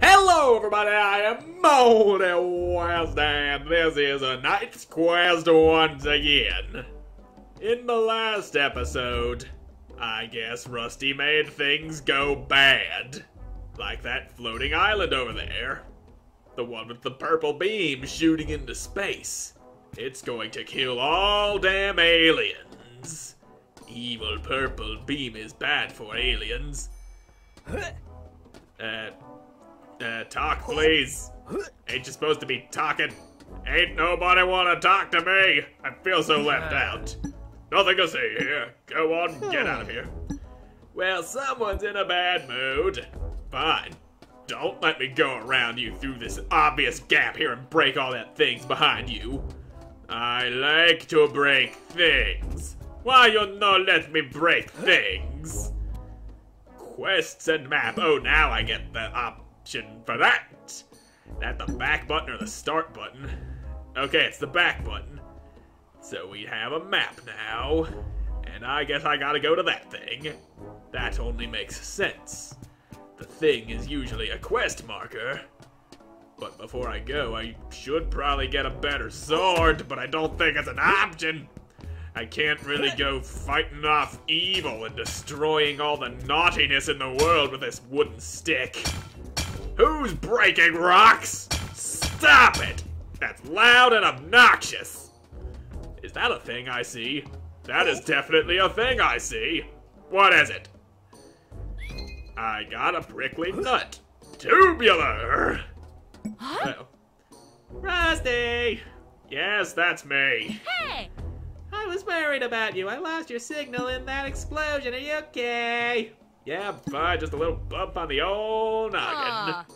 Hello everybody, I am Moldy West, and this is a Knight's Quest once again. In the last episode, I guess Rusty made things go bad. Like that floating island over there. The one with the purple beam shooting into space. It's going to kill all damn aliens. Evil purple beam is bad for aliens. Talk, please. Ain't you supposed to be talking? Ain't nobody wanna talk to me. I feel so left out. Nothing to see here. Go on, get out of here. Well, someone's in a bad mood. Fine. Don't let me go around you through this obvious gap here and break all that things behind you. I like to break things. Why you no let me break things? Quests and map. Oh, now I get the op. For that! That the back button or the start button? Okay, it's the back button. So we have a map now. And I guess I gotta go to that thing. That only makes sense. The thing is usually a quest marker. But before I go, I should probably get a better sword, but I don't think it's an option. I can't really go fighting off evil and destroying all the naughtiness in the world with this wooden stick. Who's breaking rocks? Stop it! That's loud and obnoxious! Is that a thing I see? That is definitely a thing I see! What is it? I got a prickly nut. Tubular! Huh? Oh. Rusty! Yes, that's me. Hey! I was worried about you. I lost your signal in that explosion. Are you okay? Yeah, I'm fine. Just a little bump on the old noggin.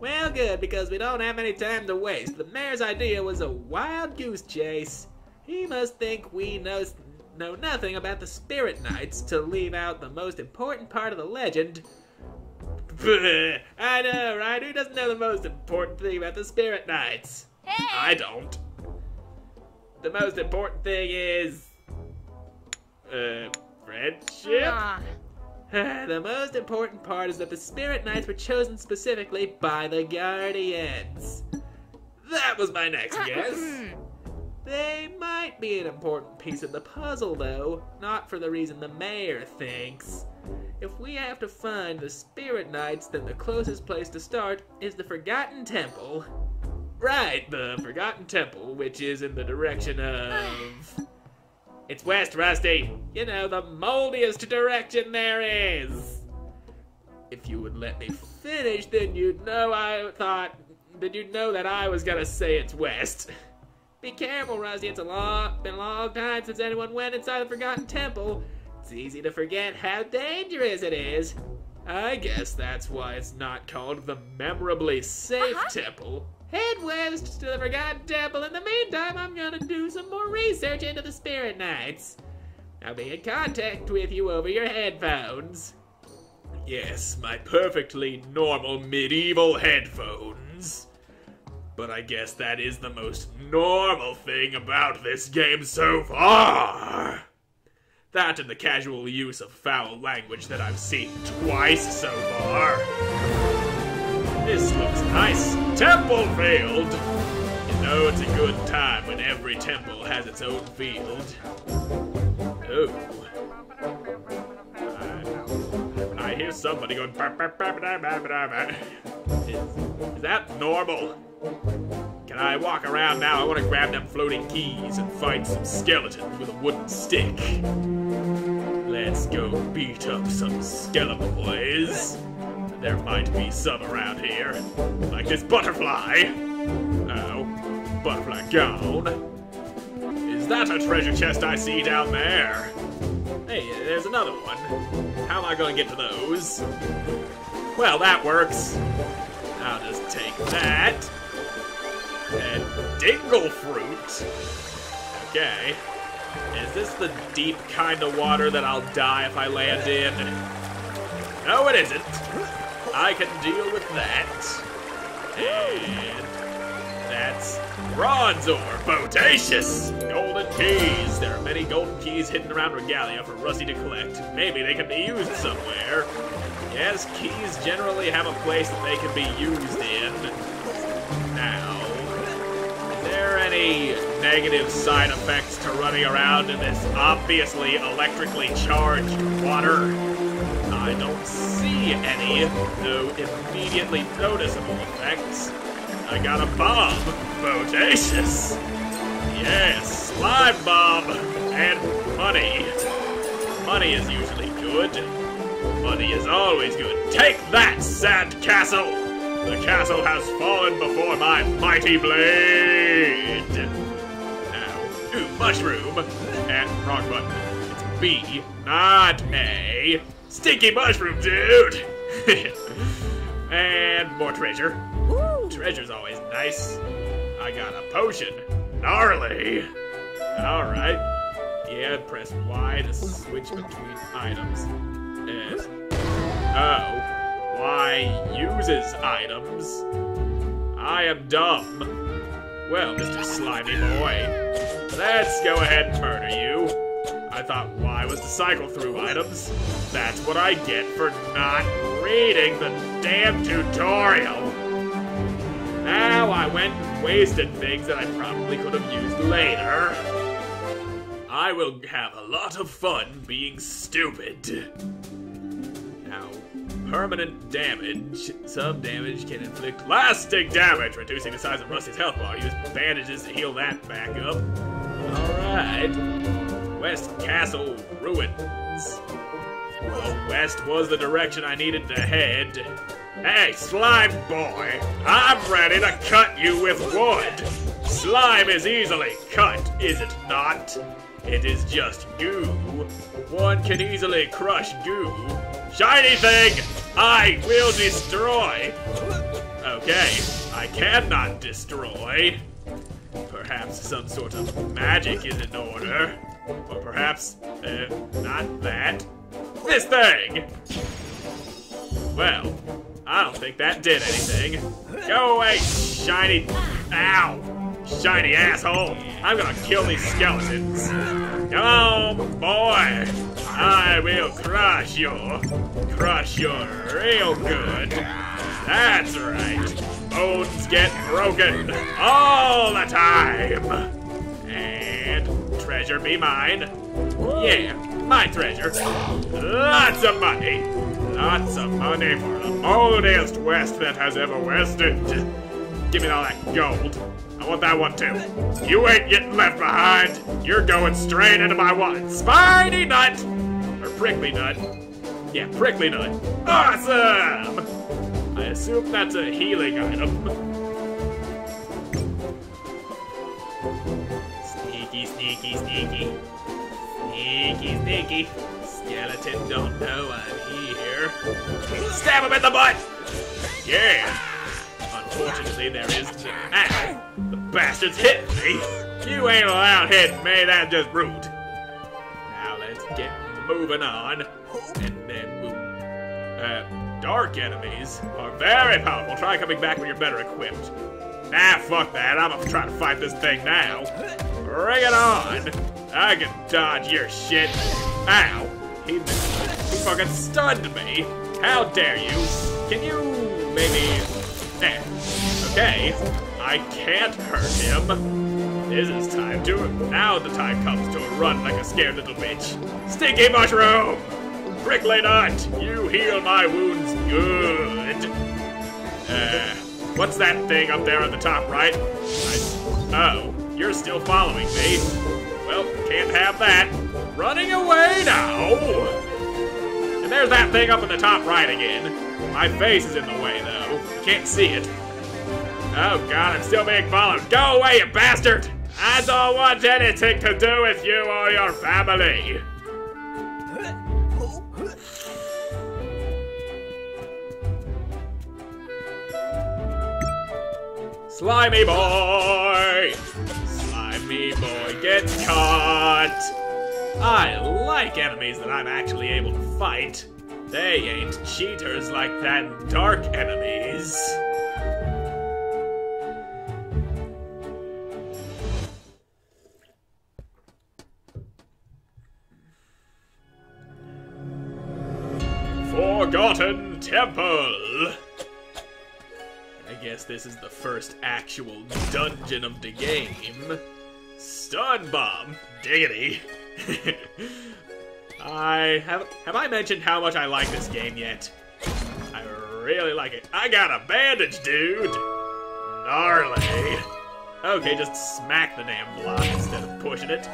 Well, good, because we don't have any time to waste. The mayor's idea was a wild goose chase. He must think we know nothing about the Spirit Knights to leave out the most important part of the legend. I know, right? Who doesn't know the most important thing about the Spirit Knights? Hey. I don't. The most important thing is... friendship? The most important part is that the Spirit Knights were chosen specifically by the Guardians. That was my next guess. They might be an important piece of the puzzle, though, not for the reason the mayor thinks. If we have to find the Spirit Knights, then the closest place to start is the Forgotten Temple. Right, the Forgotten Temple, which is in the direction of... It's west, Rusty. You know, the moldiest direction there is. If you would let me finish, then you'd know that I was gonna say it's west. Be careful, Rusty. It's been a long time since anyone went inside the Forgotten Temple. It's easy to forget how dangerous it is. I guess that's why it's not called the memorably safe temple. Head west to the Forgotten Temple. In the meantime, I'm gonna do some more research into the Spirit Knights. I'll be in contact with you over your headphones. Yes, my perfectly normal medieval headphones. But I guess that is the most normal thing about this game so far. That and the casual use of foul language that I've seen twice so far. This looks nice. Temple field! You know it's a good time when every temple has its own field. Oh. I hear somebody going... Is that normal? Can I walk around now? I want to grab them floating keys and fight some skeletons with a wooden stick. Let's go beat up some skeleton boys. There might be some around here, like this butterfly. Oh, butterfly gone. Is that a treasure chest I see down there? Hey, there's another one. How am I gonna get to those? Well, that works. I'll just take that. And dingle fruit. Okay. Is this the deep kind of water that I'll die if I land in? No, it isn't. I can deal with that. And that's bronze ore, bodacious! Golden keys. There are many golden keys hidden around Regalia for Rusty to collect. Maybe they can be used somewhere Yes, keys generally have a place that they can be used in. Now, are there any negative side effects to running around in this obviously electrically charged water? I don't see any, no immediately noticeable effects. I got a bomb. Bodacious. Yes, slime bomb. And money. Money is usually good. Money is always good. Take that, sand castle! The castle has fallen before my mighty blade! Now, do mushroom and wrong button. It's B, not A. Stinky mushroom, dude! And more treasure. Woo. Treasure's always nice. I got a potion. Gnarly! Alright. Yeah, press Y to switch between items. And... oh. Y uses items. I am dumb. Well, Mr. Slimy Boy, let's go ahead and murder you. I thought Y was to cycle through items. That's what I get for not reading the damn tutorial. Now I went and wasted things that I probably could have used later. I will have a lot of fun being stupid. Now, permanent damage. Some damage can inflict lasting damage, reducing the size of Rusty's health bar. Use bandages to heal that back up. Alright. West Castle Ruins. Well, west was the direction I needed to head. Hey, Slime Boy! I'm ready to cut you with wood! Slime is easily cut, is it not? It is just goo. One can easily crush goo. Shiny thing! I will destroy! Okay, I cannot destroy. Perhaps some sort of magic is in order. Or perhaps, not that. This thing! Well, I don't think that did anything. Go away, shiny... ow! Shiny asshole! I'm gonna kill these skeletons. Come on, boy! I will crush you. Crush you real good. That's right. Bones get broken all the time! Treasure be mine. Yeah, my treasure. Lots of money. Lots of money for the moldiest West that has ever wested. Give me all that gold. I want that one too. You ain't getting left behind. You're going straight into my wallet. Spiny nut! Or prickly nut. Yeah, prickly nut. Awesome! I assume that's a healing item. Sneaky, sneaky. Sneaky, sneaky. Skeleton don't know I'm here. Stab him in the butt! Yeah! Unfortunately, there is... ow! The bastard's hit me! You ain't allowed hitting me, that's just rude. Now let's get moving on. And then move... dark enemies are very powerful. Try coming back when you're better equipped. Nah, fuck that. I'm gonna try to fight this thing now. Bring it on! I can dodge your shit. Ow! He fucking stunned me! How dare you! Can you... maybe... eh. Okay. I can't hurt him. This is time to... now the time comes to run like a scared little bitch. Stinky mushroom! Prickly nut! You heal my wounds good! What's that thing up there on the top right? Oh. You're still following me. Well, can't have that. Running away now! And there's that thing up in the top right again. My face is in the way, though. You can't see it. Oh, God, I'm still being followed. Go away, you bastard! I don't want anything to do with you or your family. Slimy boy! Slimy boy, get caught! I like enemies that I'm actually able to fight. They ain't cheaters like that dark enemies. Forgotten Forgotten Temple! I guess this is the first actual dungeon of the game. Stun Bomb! Diggity! Have I mentioned how much I like this game yet? I really like it. I got a bandage, dude! Gnarly! Okay, just smack the damn block instead of pushing it.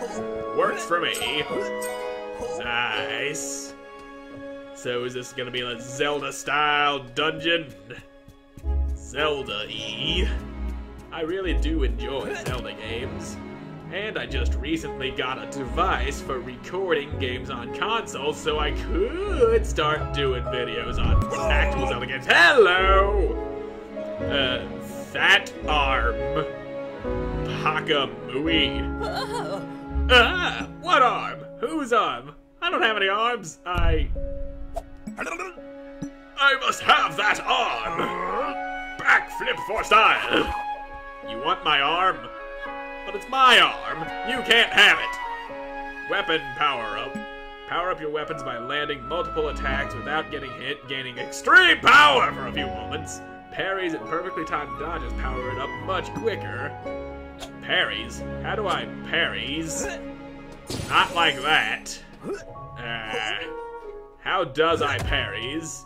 Works for me. Nice. So is this gonna be a Zelda-style dungeon? Zelda-y. I really do enjoy Zelda games. And I just recently got a device for recording games on consoles, so I could start doing videos on actual Zelda games. Hello! That arm. Pakamui. Ah! What arm? Whose arm? I don't have any arms. I must have that arm! Backflip for style! You want my arm? But it's my arm! You can't have it! Weapon power-up. Power up your weapons by landing multiple attacks without getting hit, gaining extreme power for a few moments. Parries and perfectly timed dodges power it up much quicker. Parries? How do I parries? Not like that. How does I parries?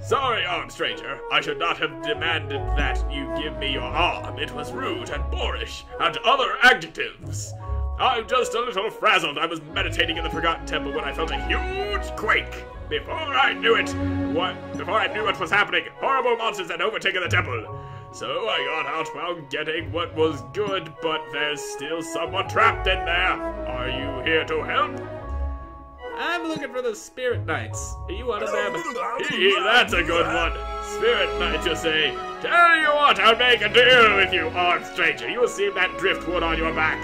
Sorry, armed stranger. I should not have demanded that you give me your arm. It was rude and boorish, and other adjectives. I'm just a little frazzled. I was meditating in the Forgotten Temple when I felt a huge quake. Before I knew what was happening, horrible monsters had overtaken the temple. So I got out while getting what was good, but there's still someone trapped in there. Are you here to help? I'm looking for the Spirit Knights. Are you one of them? That's a good one. Spirit Knights, you say? Tell you what, I'll make a deal with you, armed stranger. You will see that driftwood on your back.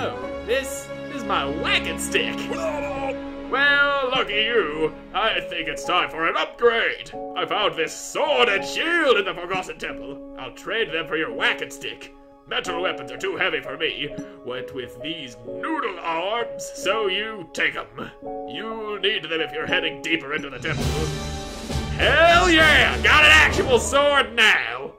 Oh, this is my wagon stick. Well, lucky you. I think it's time for an upgrade. I found this sword and shield in the Forgotten Temple. I'll trade them for your wagon stick. Metal weapons are too heavy for me. What with these noodle arms, so you take them. You'll need them if you're heading deeper into the temple. Hell yeah! Got an actual sword now!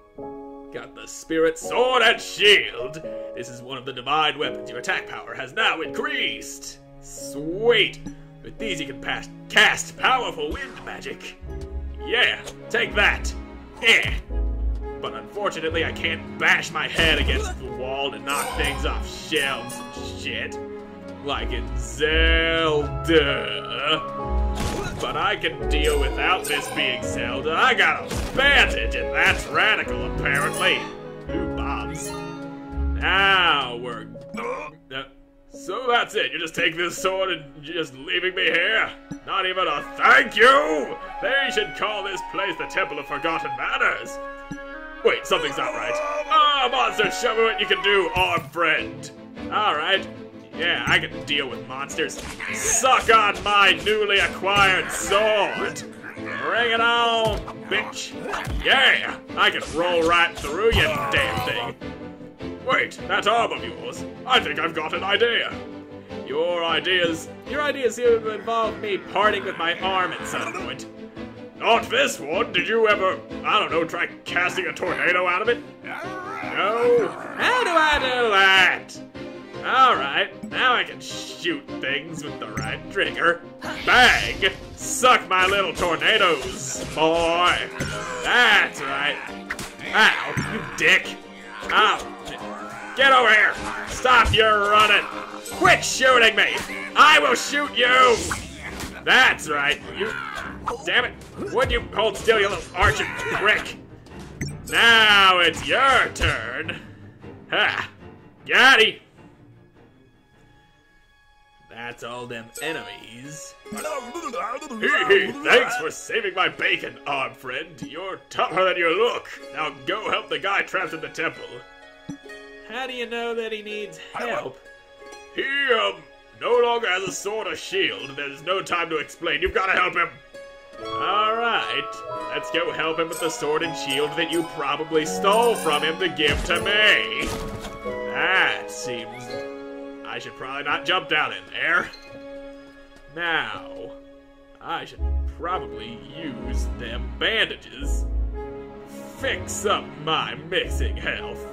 Got the spirit sword and shield. This is one of the divine weapons. Your attack power has now increased. Sweet! With these, you can cast powerful wind magic. Yeah, take that. Yeah. But unfortunately, I can't bash my head against the wall to knock things off shelves and shit. Like in Zelda. But I can deal without this being Zelda. I got a bandage, and that's radical, apparently. Ooh, bombs. Now we're... So that's it, you just take this sword and you're just leaving me here? Not even a thank you? They should call this place the Temple of Forgotten Manners. Wait, something's not right. Ah, oh, monster, show me what you can do, armed friend. Alright, yeah, I can deal with monsters. Suck on my newly acquired sword. Bring it on, bitch. Yeah, I can roll right through you, damn thing. Wait, that arm of yours, I think I've got an idea. Your ideas here will involve me parting with my arm at some point. Not this one, did you ever, I don't know, try casting a tornado out of it? No? How do I do that? Alright, now I can shoot things with the right trigger. Bang! Suck my little tornadoes, boy! That's right. Ow, you dick! Ow! Get over here! Stop your running! Quit shooting me! I will shoot you! That's right, you... Damn it! Would you hold still, you little arching prick? Now it's your turn! Ha! Got him! That's all them enemies. Thanks for saving my bacon, armed friend. You're tougher than you look. Now go help the guy trapped in the temple. How do you know that he needs help? He, no longer has a sword or shield. There's no time to explain. You've got to help him. Alright. Let's go help him with the sword and shield that you probably stole from him to give to me. That seems... I should probably not jump down in there. Now, I should probably use them bandages. Fix up my missing health.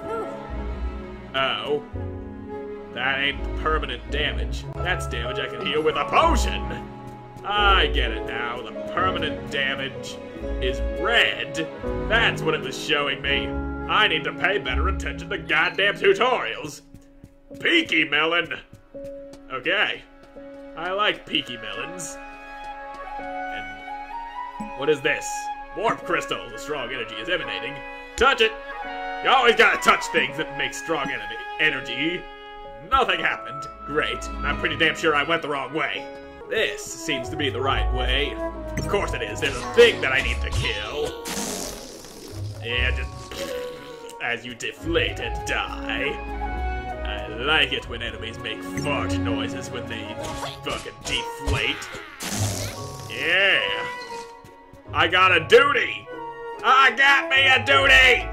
Uh-oh. That ain't permanent damage. That's damage I can heal with a potion! I get it now. The permanent damage is red. That's what it was showing me. I need to pay better attention to goddamn tutorials. Peaky melon! Okay. I like peaky melons. And what is this? Warp crystal. The strong energy is emanating. Touch it! You always gotta touch things that make strong energy. Nothing happened. Great. I'm pretty damn sure I went the wrong way. This seems to be the right way. Of course it is. There's a thing that I need to kill. Yeah, just... as you deflate and die. I like it when enemies make fart noises when they fucking deflate. Yeah. I got a duty! I got me a duty!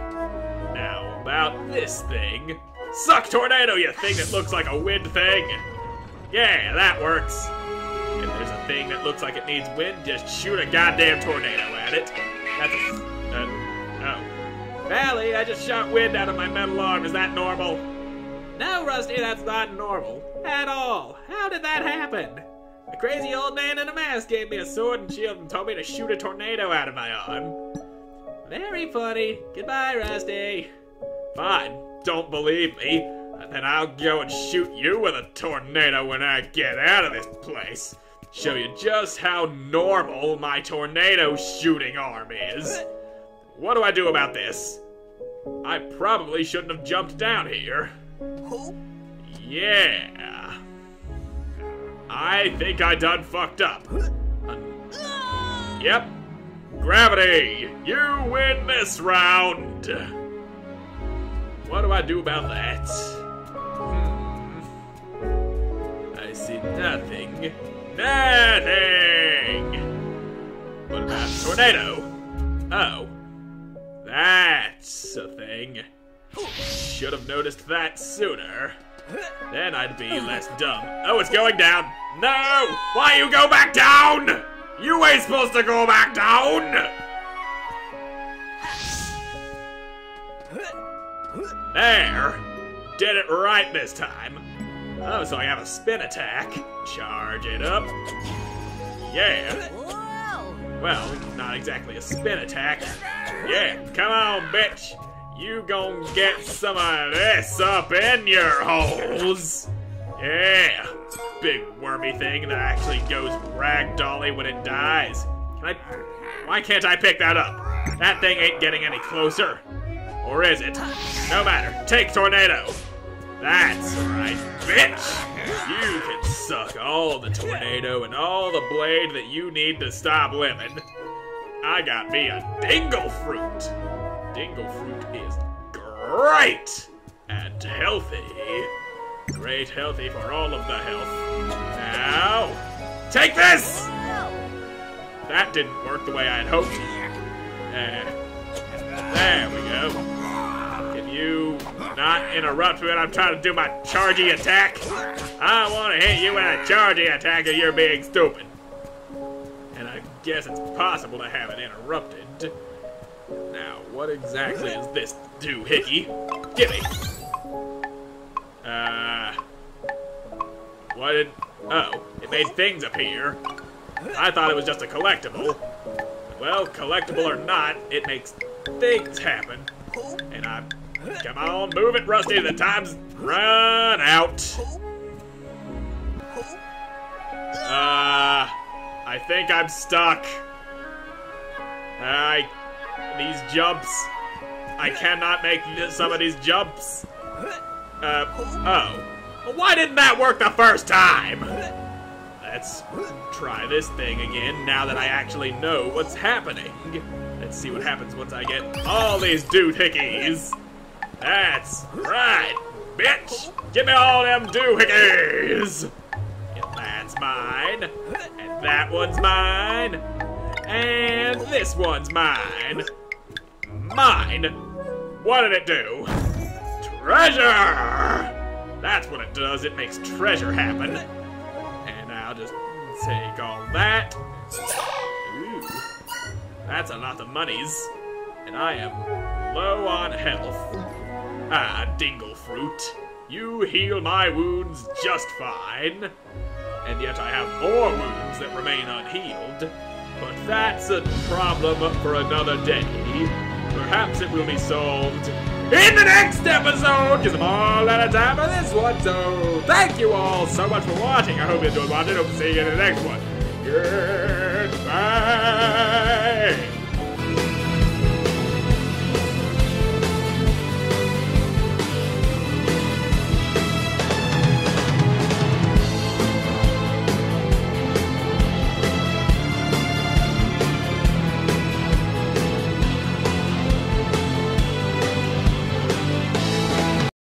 Now, about this thing... Suck tornado, you thing that looks like a wind thing! Yeah, that works. If there's a thing that looks like it needs wind, just shoot a goddamn tornado at it. That's oh. Valley, I just shot wind out of my metal arm. Is that normal? No, Rusty, that's not normal. At all. How did that happen? A crazy old man in a mask gave me a sword and shield and told me to shoot a tornado out of my arm. Very funny. Goodbye, Rusty. Fine. Don't believe me, then I'll go and shoot you with a tornado when I get out of this place. Show you just how normal my tornado shooting arm is. What do I do about this? I probably shouldn't have jumped down here. Yeah. I think I done fucked up. Yep. Gravity, you win this round. What do I do about that? I see nothing. Nothing! What about a tornado? Oh. That's a thing. Should have noticed that sooner. Then I'd be less dumb. Oh, it's going down! No! Why you go back down?! You ain't supposed to go back down! There! Did it right this time. Oh, so I have a spin attack. Charge it up. Yeah. Well, not exactly a spin attack. Yeah, come on, bitch. You gonna get some of this up in your holes. Yeah. Big wormy thing that actually goes ragdolly when it dies. Why can't I pick that up? That thing ain't getting any closer. Or is it? No matter. Take tornado. That's right, bitch. You can suck all the tornado and all the blade that you need to stop living. I got me a dingle fruit. Dingle fruit is great and healthy. Great healthy for all of the health. Now, take this. That didn't work the way I had hoped. There we go. Can you not interrupt me when I'm trying to do my chargy attack? I want to hit you with a chargy attack or you're being stupid. And I guess it's possible to have it interrupted. Now, what exactly is this doohickey? Gimme. What did... Oh, it made things appear. I thought it was just a collectible. Well, collectible or not, it makes... things happen, and come on, move it, Rusty, the time's run out. I think I'm stuck. These jumps, I cannot make some of these jumps. Oh. Why didn't that work the first time? Let's try this thing again, now that I actually know what's happening. Let's see what happens once I get all these doohickeys. That's right, bitch! Give me all them doohickeys! Yeah, that's mine. And that one's mine. And this one's mine. Mine! What did it do? Treasure! That's what it does, it makes treasure happen. And I'll just take all that. That's a lot of monies. And I am low on health. Ah, dingle fruit. You heal my wounds just fine. And yet I have more wounds that remain unhealed. But that's a problem for another day. Perhaps it will be solved in the next episode, because I'm all out of time on this one. So thank you all so much for watching. I hope you enjoyed watching. Hope to see you in the next one. Goodbye.